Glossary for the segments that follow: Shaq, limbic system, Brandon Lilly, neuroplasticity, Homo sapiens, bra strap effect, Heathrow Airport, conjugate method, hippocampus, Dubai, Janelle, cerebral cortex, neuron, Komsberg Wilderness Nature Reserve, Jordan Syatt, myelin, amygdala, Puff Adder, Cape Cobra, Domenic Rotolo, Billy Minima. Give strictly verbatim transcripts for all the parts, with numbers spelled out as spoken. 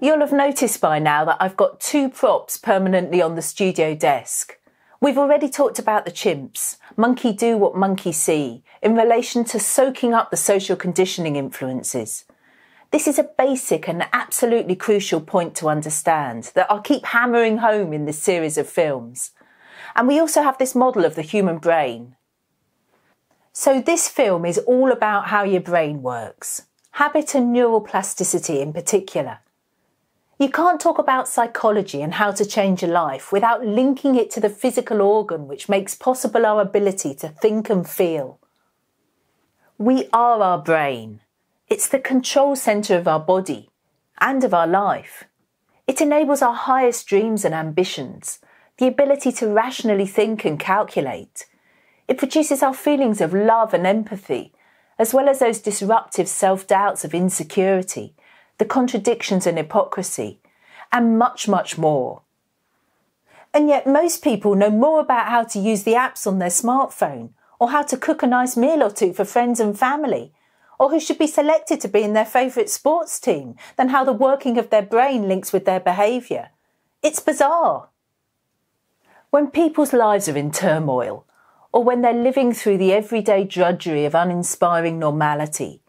You'll have noticed by now that I've got two props permanently on the studio desk. We've already talked about the chimps, monkey do what monkey see, in relation to soaking up the social conditioning influences. This is a basic and absolutely crucial point to understand that I'll keep hammering home in this series of films. And we also have this model of the human brain. So this film is all about how your brain works, habit and neuroplasticity in particular. You can't talk about psychology and how to change a life without linking it to the physical organ which makes possible our ability to think and feel. We are our brain. It's the control centre of our body and of our life. It enables our highest dreams and ambitions, the ability to rationally think and calculate. It produces our feelings of love and empathy, as well as those disruptive self-doubts of insecurity, the contradictions and hypocrisy, and much, much more. And yet most people know more about how to use the apps on their smartphone, or how to cook a nice meal or two for friends and family, or who should be selected to be in their favourite sports team, than how the working of their brain links with their behaviour. It's bizarre. When people's lives are in turmoil, or when they're living through the everyday drudgery of uninspiring normality,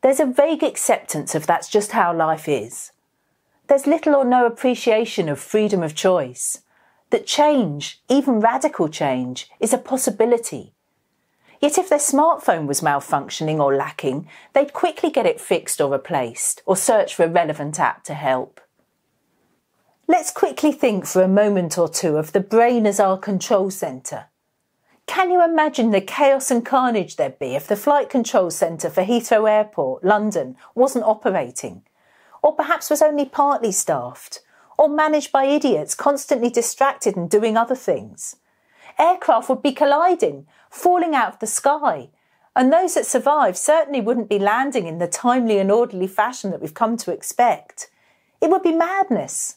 there's a vague acceptance of that's just how life is. There's little or no appreciation of freedom of choice, that change, even radical change, is a possibility. Yet if their smartphone was malfunctioning or lacking, they'd quickly get it fixed or replaced, or search for a relevant app to help. Let's quickly think for a moment or two of the brain as our control centre. Can you imagine the chaos and carnage there'd be if the flight control centre for Heathrow Airport, London, wasn't operating? Or perhaps was only partly staffed? Or managed by idiots constantly distracted and doing other things? Aircraft would be colliding, falling out of the sky, and those that survived certainly wouldn't be landing in the timely and orderly fashion that we've come to expect. It would be madness.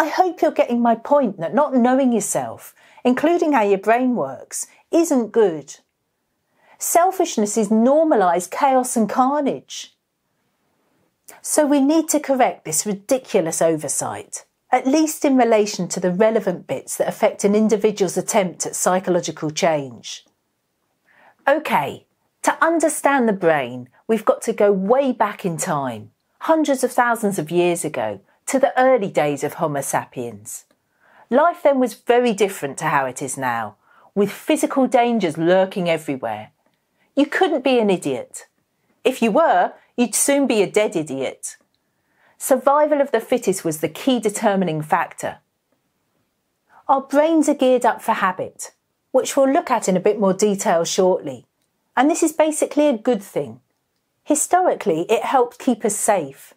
I hope you're getting my point that not knowing yourself, including how your brain works, isn't good. Selfishness is normalised chaos and carnage. So we need to correct this ridiculous oversight, at least in relation to the relevant bits that affect an individual's attempt at psychological change. OK, to understand the brain, we've got to go way back in time, hundreds of thousands of years ago, to the early days of Homo sapiens. Life then was very different to how it is now, with physical dangers lurking everywhere. You couldn't be an idiot. If you were, you'd soon be a dead idiot. Survival of the fittest was the key determining factor. Our brains are geared up for habit, which we'll look at in a bit more detail shortly. And this is basically a good thing. Historically, it helped keep us safe.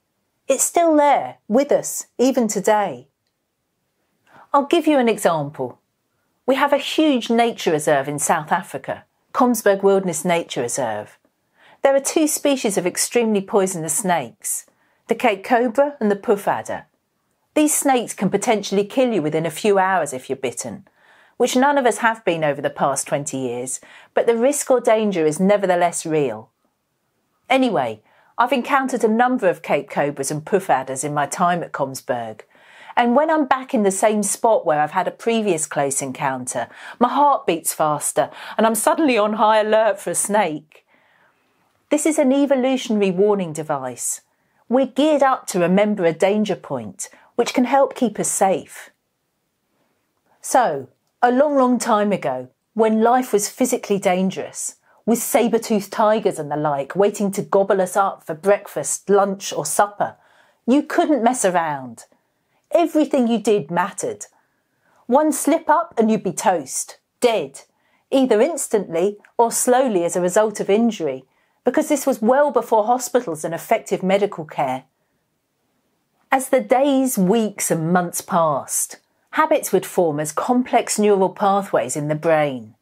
It's still there, with us, even today. I'll give you an example. We have a huge nature reserve in South Africa, Komsberg Wilderness Nature Reserve. There are two species of extremely poisonous snakes, the Cape Cobra and the Puff Adder. These snakes can potentially kill you within a few hours if you're bitten, which none of us have been over the past twenty years, but the risk or danger is nevertheless real. Anyway, I've encountered a number of Cape Cobras and Puff Adders in my time at Komsberg. And when I'm back in the same spot where I've had a previous close encounter, my heart beats faster and I'm suddenly on high alert for a snake. This is an evolutionary warning device. We're geared up to remember a danger point, which can help keep us safe. So, a long, long time ago, when life was physically dangerous, with saber-toothed tigers and the like waiting to gobble us up for breakfast, lunch or supper, you couldn't mess around. Everything you did mattered. One slip up and you'd be toast, dead, either instantly or slowly as a result of injury, because this was well before hospitals and effective medical care. As the days, weeks and months passed, habits would form as complex neural pathways in the brain.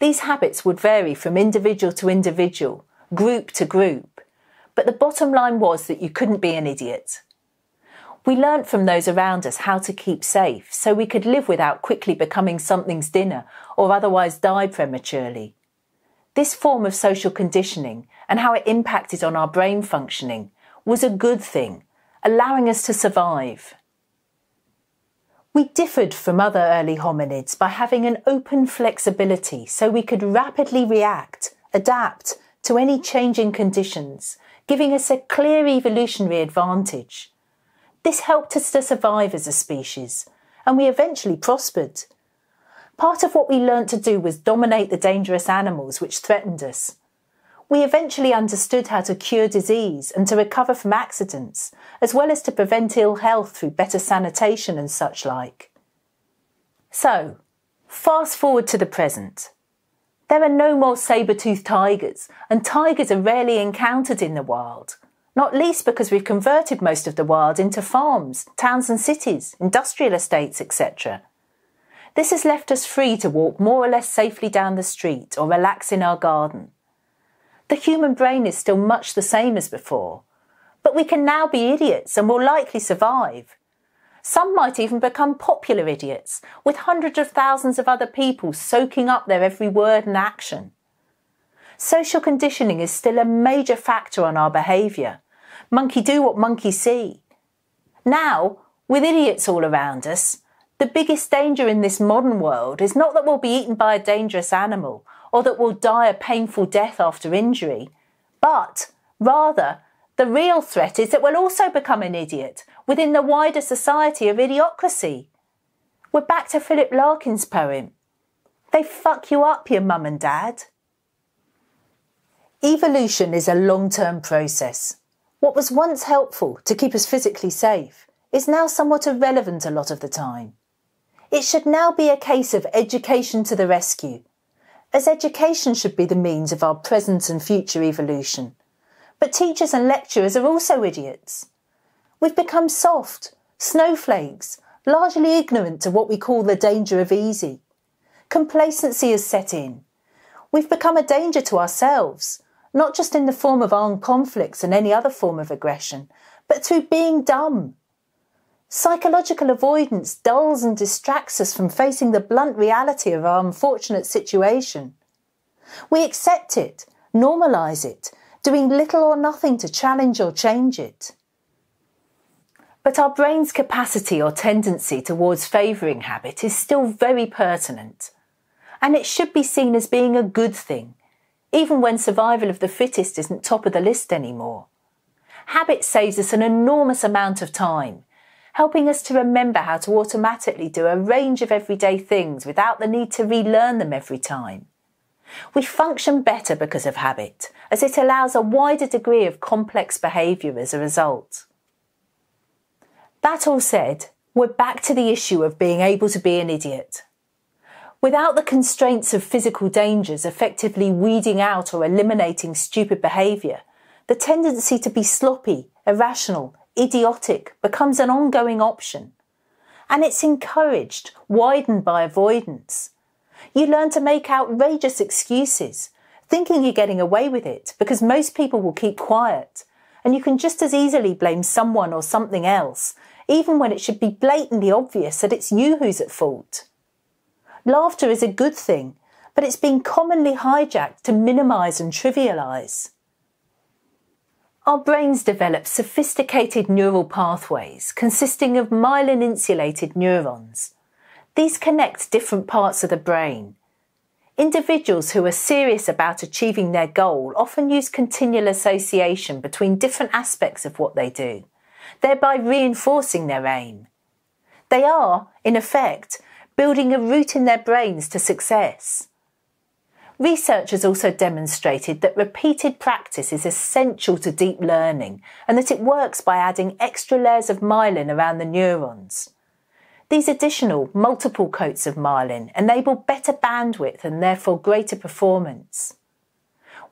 These habits would vary from individual to individual, group to group, but the bottom line was that you couldn't be an idiot. We learnt from those around us how to keep safe so we could live without quickly becoming something's dinner or otherwise die prematurely. This form of social conditioning and how it impacted on our brain functioning was a good thing, allowing us to survive. We differed from other early hominids by having an open flexibility so we could rapidly react, adapt to any changing conditions, giving us a clear evolutionary advantage. This helped us to survive as a species, and we eventually prospered. Part of what we learned to do was dominate the dangerous animals which threatened us. We eventually understood how to cure disease and to recover from accidents, as well as to prevent ill health through better sanitation and such like. So, fast forward to the present. There are no more saber-toothed tigers, and tigers are rarely encountered in the wild. Not least because we've converted most of the wild into farms, towns and cities, industrial estates, et cetera. This has left us free to walk more or less safely down the street or relax in our garden. The human brain is still much the same as before, but we can now be idiots and will likely survive. Some might even become popular idiots, with hundreds of thousands of other people soaking up their every word and action. Social conditioning is still a major factor on our behaviour. Monkey do what monkey see. Now, with idiots all around us, the biggest danger in this modern world is not that we'll be eaten by a dangerous animal or that we'll die a painful death after injury, but rather the real threat is that we'll also become an idiot within the wider society of idiocracy. We're back to Philip Larkin's poem. They fuck you up, your mum and dad. Evolution is a long-term process. What was once helpful to keep us physically safe is now somewhat irrelevant a lot of the time. It should now be a case of education to the rescue, as education should be the means of our present and future evolution. But teachers and lecturers are also idiots. We've become soft, snowflakes, largely ignorant to what we call the danger of easy. Complacency has set in. We've become a danger to ourselves, not just in the form of armed conflicts and any other form of aggression, but through being dumb. Psychological avoidance dulls and distracts us from facing the blunt reality of our unfortunate situation. We accept it, normalise it, doing little or nothing to challenge or change it. But our brain's capacity or tendency towards favouring habit is still very pertinent, and it should be seen as being a good thing, even when survival of the fittest isn't top of the list anymore. Habit saves us an enormous amount of time, helping us to remember how to automatically do a range of everyday things without the need to relearn them every time. We function better because of habit, as it allows a wider degree of complex behaviour as a result. That all said, we're back to the issue of being able to be an idiot. Without the constraints of physical dangers effectively weeding out or eliminating stupid behaviour, the tendency to be sloppy, irrational, idiotic becomes an ongoing option, and it's encouraged, widened by avoidance. You learn to make outrageous excuses, thinking you're getting away with it because most people will keep quiet, and you can just as easily blame someone or something else, even when it should be blatantly obvious that it's you who's at fault. Laughter is a good thing, but it's been commonly hijacked to minimise and trivialise. Our brains develop sophisticated neural pathways consisting of myelin-insulated neurons. These connect different parts of the brain. Individuals who are serious about achieving their goal often use continual association between different aspects of what they do, thereby reinforcing their aim. They are, in effect, building a route in their brains to success. Research has also demonstrated that repeated practice is essential to deep learning and that it works by adding extra layers of myelin around the neurons. These additional, multiple coats of myelin enable better bandwidth and therefore greater performance.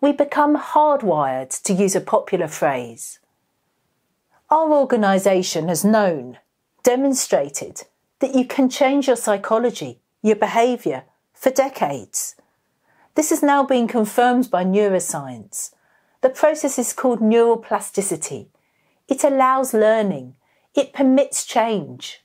We become hardwired, to use a popular phrase. Our organisation has known, demonstrated, that you can change your psychology, your behaviour, for decades. This has now been confirmed by neuroscience. The process is called neuroplasticity. It allows learning, It permits change.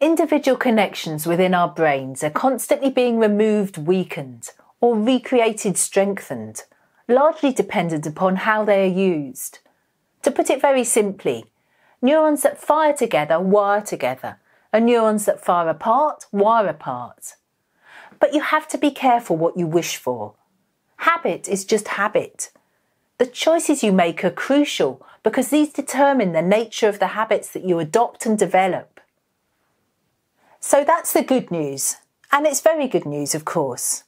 Individual connections within our brains are constantly being removed, weakened, or recreated, strengthened, largely dependent upon how they are used. To put it very simply, neurons that fire together wire together, and neurons that fire apart wire apart. But you have to be careful what you wish for. Habit is just habit. The choices you make are crucial because these determine the nature of the habits that you adopt and develop. So that's the good news, and it's very good news, of course.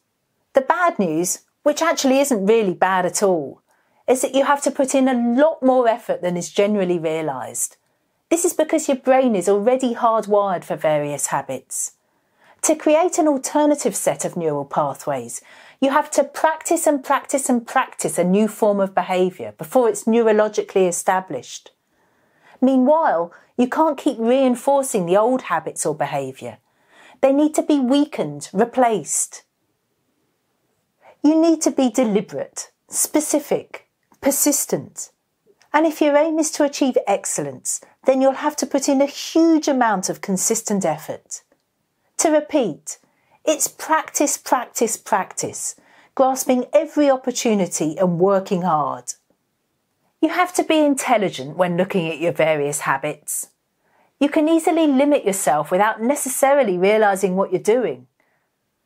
The bad news, which actually isn't really bad at all, is that you have to put in a lot more effort than is generally realised. This is because your brain is already hardwired for various habits. To create an alternative set of neural pathways, you have to practice and practice and practice a new form of behaviour before it's neurologically established. Meanwhile, you can't keep reinforcing the old habits or behaviour. They need to be weakened, replaced. You need to be deliberate, specific, persistent. And if your aim is to achieve excellence, then you'll have to put in a huge amount of consistent effort. To repeat, it's practice, practice, practice, grasping every opportunity and working hard. You have to be intelligent when looking at your various habits. You can easily limit yourself without necessarily realising what you're doing.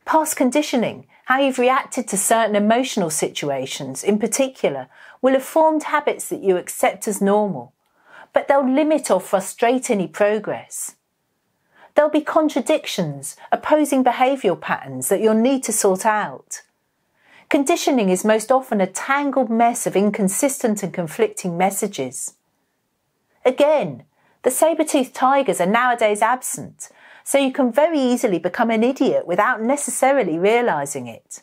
Past conditioning, how you've reacted to certain emotional situations in particular, will have formed habits that you accept as normal, but they'll limit or frustrate any progress. There'll be contradictions, opposing behavioural patterns that you'll need to sort out. Conditioning is most often a tangled mess of inconsistent and conflicting messages. Again, the saber-toothed tigers are nowadays absent, so you can very easily become an idiot without necessarily realising it.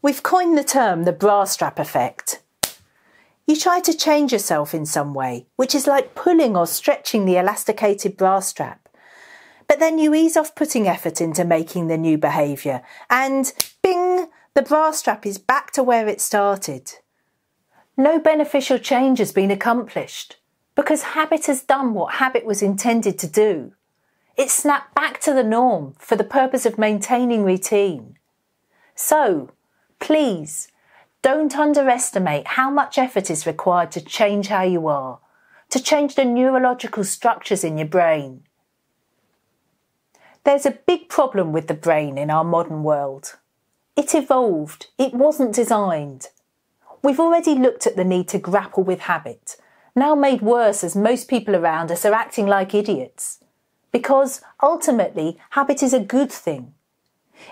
We've coined the term the bra strap effect. You try to change yourself in some way, which is like pulling or stretching the elasticated bra strap. But then you ease off putting effort into making the new behaviour and, bing! The bra strap is back to where it started. No beneficial change has been accomplished because habit has done what habit was intended to do. It snapped back to the norm for the purpose of maintaining routine. So, please, don't underestimate how much effort is required to change how you are, to change the neurological structures in your brain. There's a big problem with the brain in our modern world. It evolved, it wasn't designed. We've already looked at the need to grapple with habit, now made worse as most people around us are acting like idiots. Because, ultimately, habit is a good thing.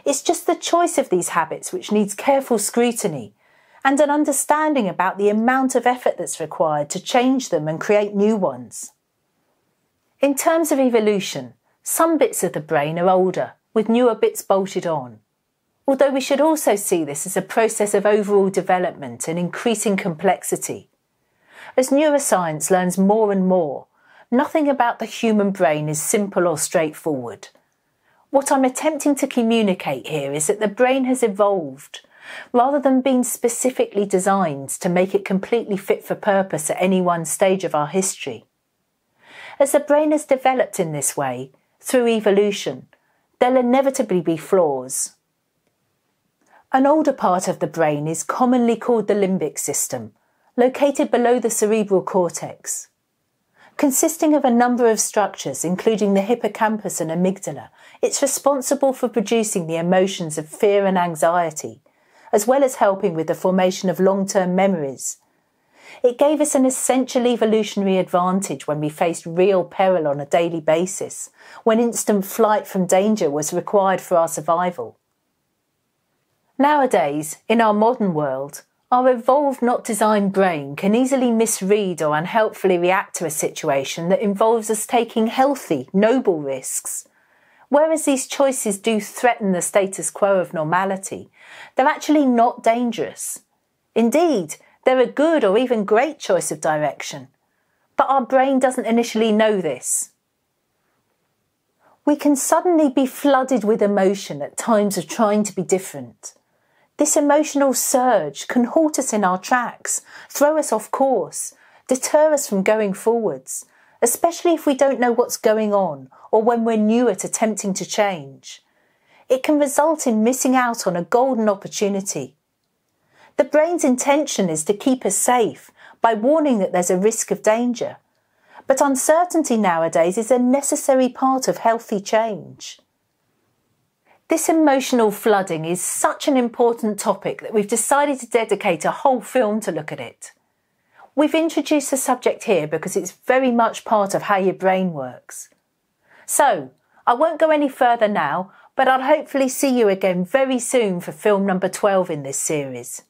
It's just the choice of these habits which needs careful scrutiny and an understanding about the amount of effort that's required to change them and create new ones. In terms of evolution, some bits of the brain are older, with newer bits bolted on. Although we should also see this as a process of overall development and increasing complexity. As neuroscience learns more and more, nothing about the human brain is simple or straightforward. What I'm attempting to communicate here is that the brain has evolved, rather than being specifically designed to make it completely fit for purpose at any one stage of our history. As the brain has developed in this way, through evolution, there'll inevitably be flaws. An older part of the brain is commonly called the limbic system, located below the cerebral cortex. Consisting of a number of structures, including the hippocampus and amygdala, it's responsible for producing the emotions of fear and anxiety, as well as helping with the formation of long-term memories. It gave us an essential evolutionary advantage when we faced real peril on a daily basis, when instant flight from danger was required for our survival. Nowadays, in our modern world, our evolved, not designed brain can easily misread or unhelpfully react to a situation that involves us taking healthy, noble risks. Whereas these choices do threaten the status quo of normality, they're actually not dangerous. Indeed, they're a good or even great choice of direction. But our brain doesn't initially know this. We can suddenly be flooded with emotion at times of trying to be different. This emotional surge can halt us in our tracks, throw us off course, deter us from going forwards, especially if we don't know what's going on or when we're new at attempting to change. It can result in missing out on a golden opportunity. The brain's intention is to keep us safe by warning that there's a risk of danger, but uncertainty nowadays is a necessary part of healthy change. This emotional flooding is such an important topic that we've decided to dedicate a whole film to look at it. We've introduced the subject here because it's very much part of how your brain works. So, I won't go any further now, but I'll hopefully see you again very soon for film number twelve in this series.